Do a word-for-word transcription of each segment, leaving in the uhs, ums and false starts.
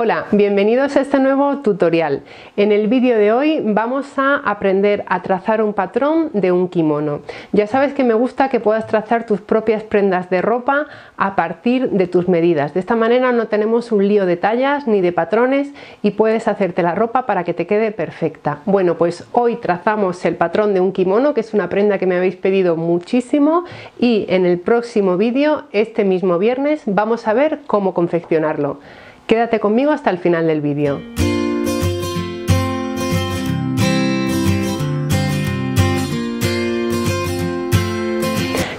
Hola, bienvenidos a este nuevo tutorial. En el vídeo de hoy vamos a aprender a trazar un patrón de un kimono. Ya sabes que me gusta que puedas trazar tus propias prendas de ropa a partir de tus medidas. De esta manera no tenemos un lío de tallas ni de patrones y puedes hacerte la ropa para que te quede perfecta. Bueno, pues hoy trazamos el patrón de un kimono, que es una prenda que me habéis pedido muchísimo, y en el próximo vídeo, este mismo viernes, vamos a ver cómo confeccionarlo. Quédate conmigo hasta el final del vídeo.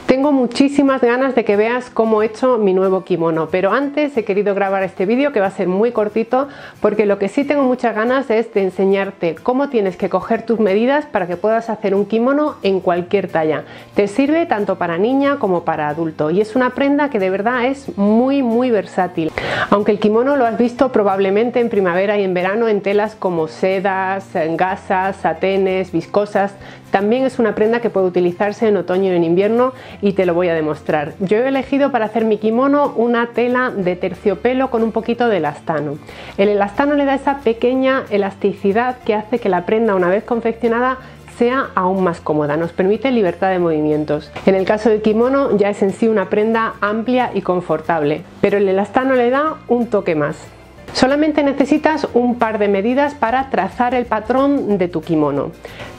Tengo muchísimas ganas de que veas cómo he hecho mi nuevo kimono, pero antes he querido grabar este vídeo, que va a ser muy cortito, porque lo que sí tengo muchas ganas es de enseñarte cómo tienes que coger tus medidas para que puedas hacer un kimono en cualquier talla. Te sirve tanto para niña como para adulto y es una prenda que de verdad es muy muy versátil. Aunque el kimono lo has visto probablemente en primavera y en verano en telas como sedas, gasas, satenes, viscosas, también es una prenda que puede utilizarse en otoño y en invierno, y te lo voy a demostrar. Yo he elegido para hacer mi kimono una tela de terciopelo con un poquito de elastano. El elastano le da esa pequeña elasticidad que hace que la prenda, una vez confeccionada, sea aún más cómoda, nos permite libertad de movimientos. En el caso del kimono ya es en sí una prenda amplia y confortable, pero el elastano le da un toque más. Solamente necesitas un par de medidas para trazar el patrón de tu kimono.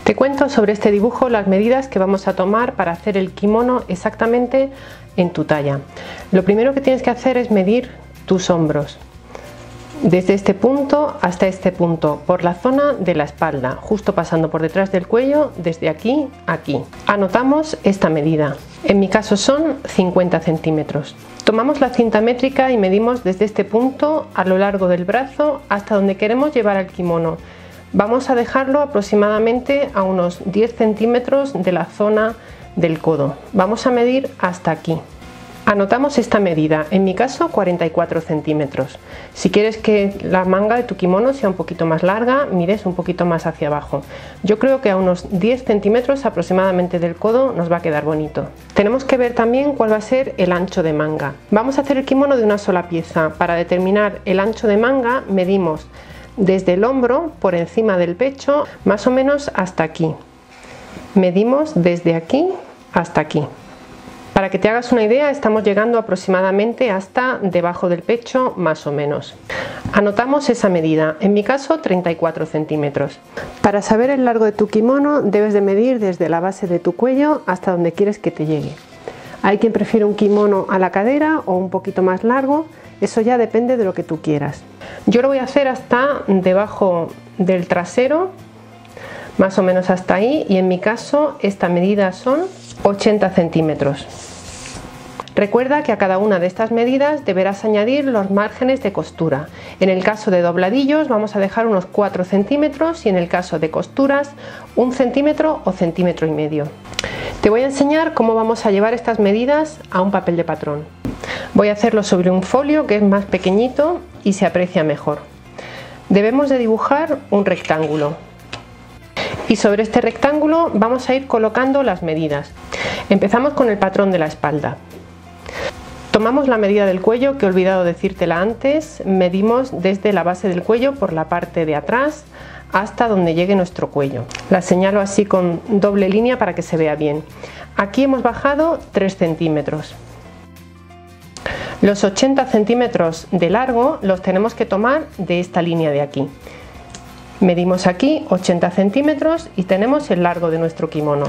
Te cuento sobre este dibujo las medidas que vamos a tomar para hacer el kimono exactamente en tu talla. Lo primero que tienes que hacer es medir tus hombros, desde este punto hasta este punto, por la zona de la espalda, justo pasando por detrás del cuello, desde aquí a aquí. Anotamos esta medida, en mi caso son cincuenta centímetros. Tomamos la cinta métrica y medimos desde este punto a lo largo del brazo hasta donde queremos llevar el kimono. Vamos a dejarlo aproximadamente a unos diez centímetros de la zona del codo. Vamos a medir hasta aquí. Anotamos esta medida, en mi caso cuarenta y cuatro centímetros. Si quieres que la manga de tu kimono sea un poquito más larga, mires un poquito más hacia abajo. Yo creo que a unos diez centímetros aproximadamente del codo nos va a quedar bonito. Tenemos que ver también cuál va a ser el ancho de manga. Vamos a hacer el kimono de una sola pieza. Para determinar el ancho de manga medimos desde el hombro, por encima del pecho, más o menos hasta aquí. Medimos desde aquí hasta aquí. Para que te hagas una idea, estamos llegando aproximadamente hasta debajo del pecho, más o menos. Anotamos esa medida, en mi caso treinta y cuatro centímetros. Para saber el largo de tu kimono debes de medir desde la base de tu cuello hasta donde quieres que te llegue. Hay quien prefiere un kimono a la cadera o un poquito más largo, eso ya depende de lo que tú quieras. Yo lo voy a hacer hasta debajo del trasero, más o menos hasta ahí, y en mi caso esta medida son ochenta centímetros. Recuerda que a cada una de estas medidas deberás añadir los márgenes de costura. En el caso de dobladillos vamos a dejar unos cuatro centímetros y en el caso de costuras un centímetro o centímetro y medio. Te voy a enseñar cómo vamos a llevar estas medidas a un papel de patrón. Voy a hacerlo sobre un folio que es más pequeñito y se aprecia mejor. Debemos de dibujar un rectángulo y sobre este rectángulo vamos a ir colocando las medidas. Empezamos con el patrón de la espalda. Tomamos la medida del cuello, que he olvidado decírtela antes, medimos desde la base del cuello por la parte de atrás hasta donde llegue nuestro cuello. La señalo así con doble línea para que se vea bien. Aquí hemos bajado tres centímetros. Los ochenta centímetros de largo los tenemos que tomar de esta línea de aquí. Medimos aquí ochenta centímetros y tenemos el largo de nuestro kimono.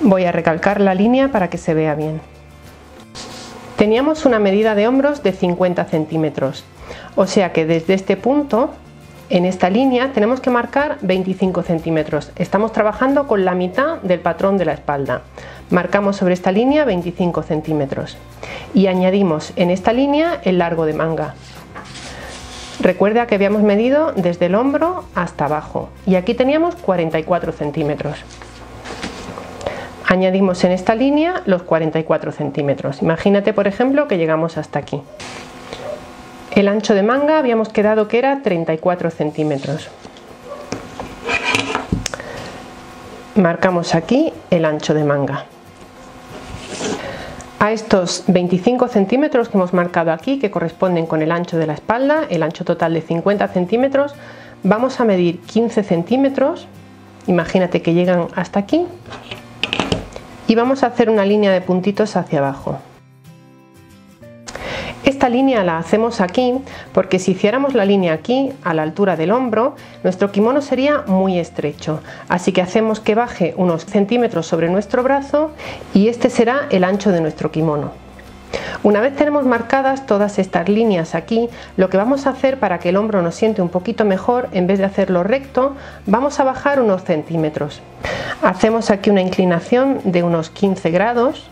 Voy a recalcar la línea para que se vea bien. Teníamos una medida de hombros de cincuenta centímetros, o sea que desde este punto, en esta línea, tenemos que marcar veinticinco centímetros. Estamos trabajando con la mitad del patrón de la espalda. Marcamos sobre esta línea veinticinco centímetros y añadimos en esta línea el largo de manga. Recuerda que habíamos medido desde el hombro hasta abajo y aquí teníamos cuarenta y cuatro centímetros. Añadimos en esta línea los cuarenta y cuatro centímetros. Imagínate, por ejemplo, que llegamos hasta aquí. El ancho de manga habíamos quedado que era treinta y cuatro centímetros. Marcamos aquí el ancho de manga. a estos veinticinco centímetros que hemos marcado aquí, que corresponden con el ancho de la espalda, el ancho total de cincuenta centímetros, vamos a medir quince centímetros, imagínate que llegan hasta aquí, y vamos a hacer una línea de puntitos hacia abajo. Esta línea la hacemos aquí porque si hiciéramos la línea aquí a la altura del hombro, nuestro kimono sería muy estrecho, así que hacemos que baje unos centímetros sobre nuestro brazo y este será el ancho de nuestro kimono. Una vez tenemos marcadas todas estas líneas aquí, lo que vamos a hacer para que el hombro nos siente un poquito mejor, en vez de hacerlo recto, vamos a bajar unos centímetros. Hacemos aquí una inclinación de unos quince grados.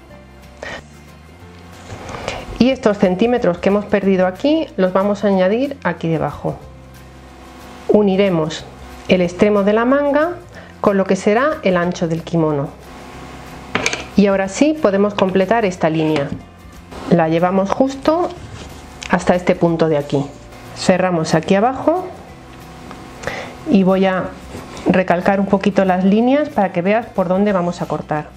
Y estos centímetros que hemos perdido aquí los vamos a añadir aquí debajo. Uniremos el extremo de la manga con lo que será el ancho del kimono. Y ahora sí podemos completar esta línea. La llevamos justo hasta este punto de aquí. Cerramos aquí abajo y voy a recalcar un poquito las líneas para que veas por dónde vamos a cortar.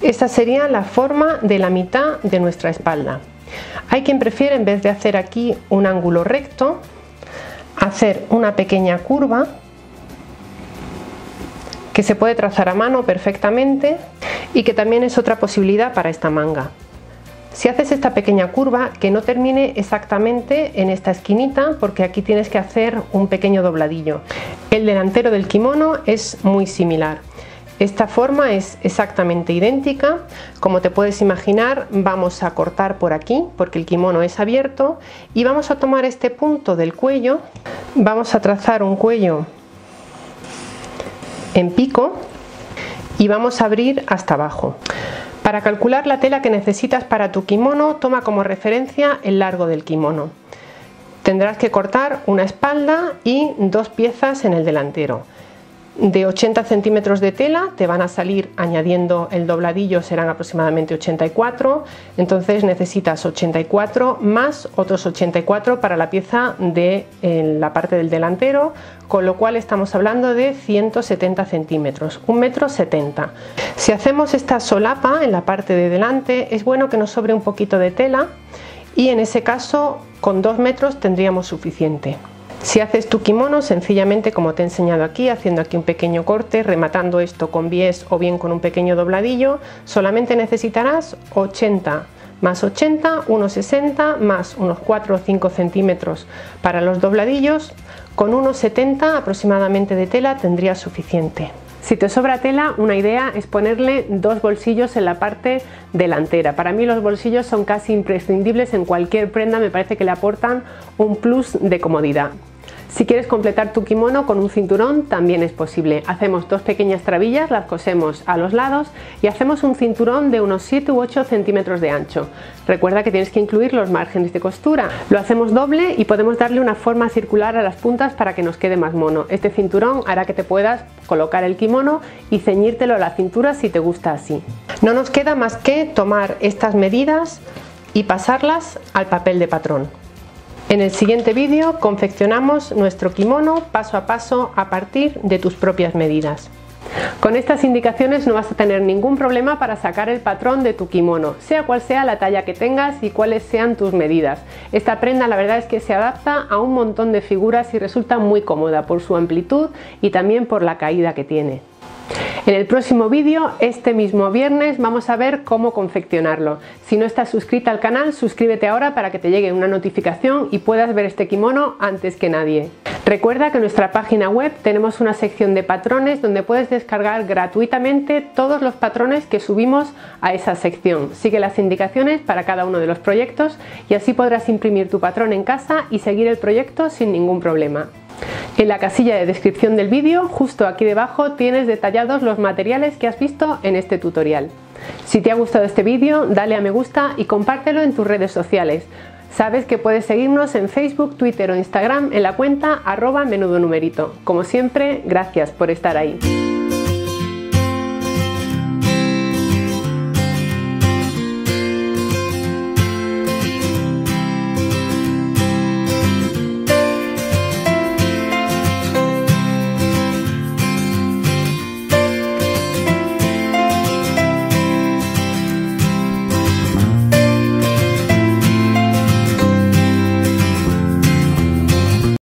Esta sería la forma de la mitad de nuestra espalda. Hay quien prefiere, en vez de hacer aquí un ángulo recto, hacer una pequeña curva que se puede trazar a mano perfectamente y que también es otra posibilidad para esta manga. Si haces esta pequeña curva, que no termine exactamente en esta esquinita, porque aquí tienes que hacer un pequeño dobladillo. El delantero del kimono es muy similar. Esta forma es exactamente idéntica. Como te puedes imaginar, vamos a cortar por aquí porque el kimono es abierto y vamos a tomar este punto del cuello. Vamos a trazar un cuello en pico y vamos a abrir hasta abajo. Para calcular la tela que necesitas para tu kimono, toma como referencia el largo del kimono. Tendrás que cortar una espalda y dos piezas en el delantero. De ochenta centímetros de tela te van a salir, añadiendo el dobladillo, serán aproximadamente ochenta y cuatro, entonces necesitas ochenta y cuatro más otros ochenta y cuatro para la pieza de eh, la parte del delantero, con lo cual estamos hablando de ciento setenta centímetros, un metro setenta. Si hacemos esta solapa en la parte de delante, es bueno que nos sobre un poquito de tela y en ese caso con dos metros tendríamos suficiente. Si haces tu kimono, sencillamente como te he enseñado aquí, haciendo aquí un pequeño corte, rematando esto con bies o bien con un pequeño dobladillo, solamente necesitarás ochenta más ochenta, unos sesenta más unos cuatro o cinco centímetros para los dobladillos, con unos setenta aproximadamente de tela tendrías suficiente. Si te sobra tela, una idea es ponerle dos bolsillos en la parte delantera. Para mí los bolsillos son casi imprescindibles en cualquier prenda, me parece que le aportan un plus de comodidad. Si quieres completar tu kimono con un cinturón, también es posible. Hacemos dos pequeñas trabillas, las cosemos a los lados y hacemos un cinturón de unos siete u ocho centímetros de ancho. Recuerda que tienes que incluir los márgenes de costura. Lo hacemos doble y podemos darle una forma circular a las puntas para que nos quede más mono. Este cinturón hará que te puedas colocar el kimono y ceñírtelo a la cintura si te gusta así. No nos queda más que tomar estas medidas y pasarlas al papel de patrón. En el siguiente vídeo confeccionamos nuestro kimono paso a paso a partir de tus propias medidas. Con estas indicaciones no vas a tener ningún problema para sacar el patrón de tu kimono, sea cual sea la talla que tengas y cuáles sean tus medidas. Esta prenda la verdad es que se adapta a un montón de figuras y resulta muy cómoda por su amplitud y también por la caída que tiene. En el próximo vídeo, este mismo viernes, vamos a ver cómo confeccionarlo. Si no estás suscrita al canal, suscríbete ahora para que te llegue una notificación y puedas ver este kimono antes que nadie. Recuerda que en nuestra página web tenemos una sección de patrones donde puedes descargar gratuitamente todos los patrones que subimos a esa sección. Sigue las indicaciones para cada uno de los proyectos y así podrás imprimir tu patrón en casa y seguir el proyecto sin ningún problema. En la casilla de descripción del vídeo, justo aquí debajo, tienes detallados los materiales que has visto en este tutorial. Si te ha gustado este vídeo, dale a me gusta y compártelo en tus redes sociales. Sabes que puedes seguirnos en Facebook, Twitter o Instagram en la cuenta arroba menudo numerito. Como siempre, gracias por estar ahí.